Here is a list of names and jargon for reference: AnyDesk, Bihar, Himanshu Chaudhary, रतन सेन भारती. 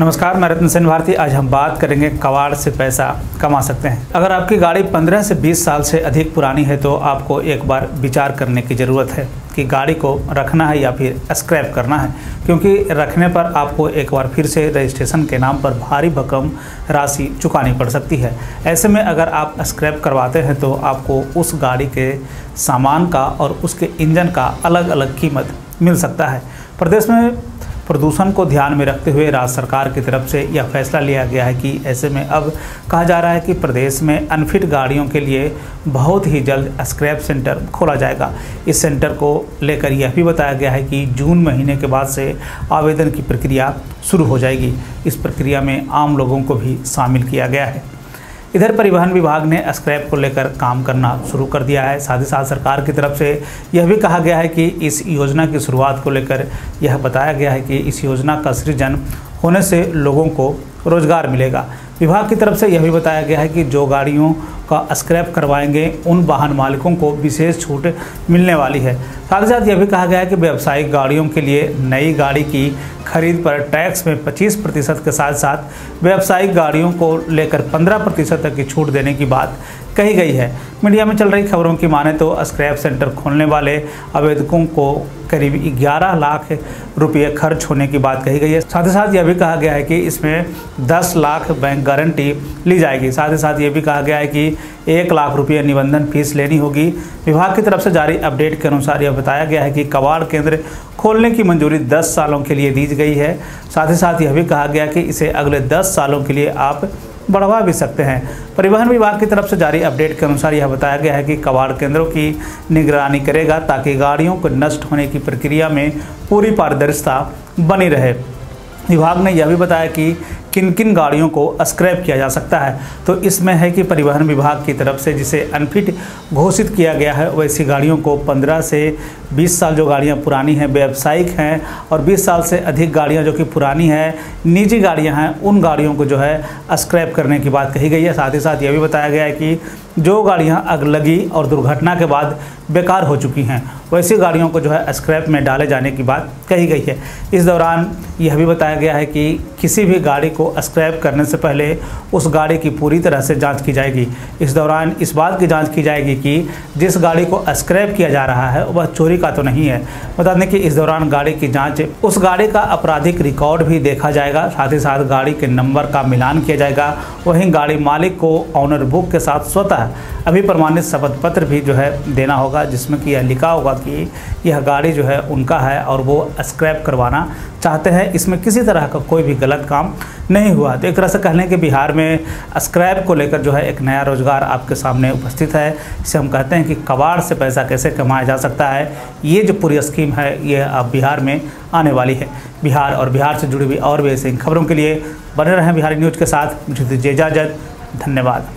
नमस्कार, मैं रतन सेन भारती। आज हम बात करेंगे कबाड़ से पैसा कमा सकते हैं। अगर आपकी गाड़ी 15 से 20 साल से अधिक पुरानी है तो आपको एक बार विचार करने की ज़रूरत है कि गाड़ी को रखना है या फिर स्क्रैप करना है, क्योंकि रखने पर आपको एक बार फिर से रजिस्ट्रेशन के नाम पर भारी भक्कम राशि चुकानी पड़ सकती है। ऐसे में अगर आप स्क्रैप करवाते हैं तो आपको उस गाड़ी के सामान का और उसके इंजन का अलग अलग कीमत मिल सकता है। प्रदेश में प्रदूषण को ध्यान में रखते हुए राज्य सरकार की तरफ से यह फैसला लिया गया है कि ऐसे में अब कहा जा रहा है कि प्रदेश में अनफिट गाड़ियों के लिए बहुत ही जल्द स्क्रैप सेंटर खोला जाएगा। इस सेंटर को लेकर यह भी बताया गया है कि जून महीने के बाद से आवेदन की प्रक्रिया शुरू हो जाएगी। इस प्रक्रिया में आम लोगों को भी शामिल किया गया है। इधर परिवहन विभाग ने स्क्रैप को लेकर काम करना शुरू कर दिया है। साथ ही साथ सरकार की तरफ से यह भी कहा गया है कि इस योजना की शुरुआत को लेकर यह बताया गया है कि इस योजना का सृजन होने से लोगों को रोजगार मिलेगा। विभाग की तरफ से यह भी बताया गया है कि जो गाड़ियों का स्क्रैप करवाएंगे उन वाहन मालिकों को विशेष छूट मिलने वाली है। साथ ही साथ यह भी कहा गया है कि व्यावसायिक गाड़ियों के लिए नई गाड़ी की खरीद पर टैक्स में 25% के साथ साथ व्यावसायिक गाड़ियों को लेकर 15% तक की छूट देने की बात कही गई है। मीडिया में चल रही खबरों की माने तो स्क्रैप सेंटर खोलने वाले आवेदकों को करीब 11 लाख रुपये खर्च होने की बात कही गई है। साथ ही साथ यह भी कहा गया है कि इसमें 10 लाख बैंक गारंटी ली जाएगी। साथ ही साथ ये भी कहा गया है कि 1 लाख रुपये निबंधन फीस लेनी होगी। विभाग की तरफ से जारी अपडेट के अनुसार यह बताया गया है कि कबाड़ केंद्र खोलने की मंजूरी 10 सालों के लिए दी गई है। साथ ही साथ यह भी कहा गया कि इसे अगले 10 सालों के लिए आप बढ़वा भी सकते हैं। परिवहन विभाग की तरफ से जारी अपडेट के अनुसार यह बताया गया है कि कबाड़ केंद्रों की निगरानी करेगा ताकि गाड़ियों को नष्ट होने की प्रक्रिया में पूरी पारदर्शिता बनी रहे। विभाग ने यह भी बताया कि किन किन गाड़ियों को स्क्रैप किया जा सकता है, तो इसमें है कि परिवहन विभाग की तरफ से जिसे अनफिट घोषित किया गया है वैसी गाड़ियों को 15 से 20 साल जो गाड़ियां पुरानी हैं, व्यावसायिक हैं, और 20 साल से अधिक गाड़ियां जो कि पुरानी हैं, निजी गाड़ियां हैं, उन गाड़ियों को जो है स्क्रैप करने की बात कही गई है। साथ ही साथ यह भी बताया गया है कि जो गाड़ियाँ अगलगी और दुर्घटना के बाद बेकार हो चुकी हैं वैसी गाड़ियों को जो है स्क्रैप में डाले जाने की बात कही गई है। इस दौरान यह भी बताया गया है कि किसी भी गाड़ी को स्क्रैप करने से पहले उस गाड़ी की पूरी तरह से जांच की जाएगी। इस दौरान इस बात की जांच की जाएगी कि जिस गाड़ी को स्क्रैप किया जा रहा है वह चोरी का तो नहीं है। बता दें कि इस दौरान गाड़ी की जांच, उस गाड़ी का आपराधिक रिकॉर्ड भी देखा जाएगा। साथ ही साथ गाड़ी के नंबर का मिलान किया जाएगा। वहीं गाड़ी मालिक को ऑनर बुक के साथ स्वतः अभी प्रमाणित शपथ पत्र भी जो है देना होगा, जिसमें कि यह लिखा होगा कि यह गाड़ी जो है उनका है और वो स्क्रैप करवाना चाहते हैं, इसमें किसी तरह का कोई भी गलत काम नहीं हुआ। तो एक तरह से कह लें कि बिहार में स्क्रैप को लेकर जो है एक नया रोजगार आपके सामने उपस्थित है। इसे हम कहते हैं कि कबाड़ से पैसा कैसे कमाया जा सकता है। ये जो पूरी स्कीम है ये अब बिहार में आने वाली है। बिहार और बिहार से जुड़ी हुई और भी ऐसी खबरों के लिए बने रहें बिहारी न्यूज़ के साथ। मुझे दीजिए इजाजत, धन्यवाद।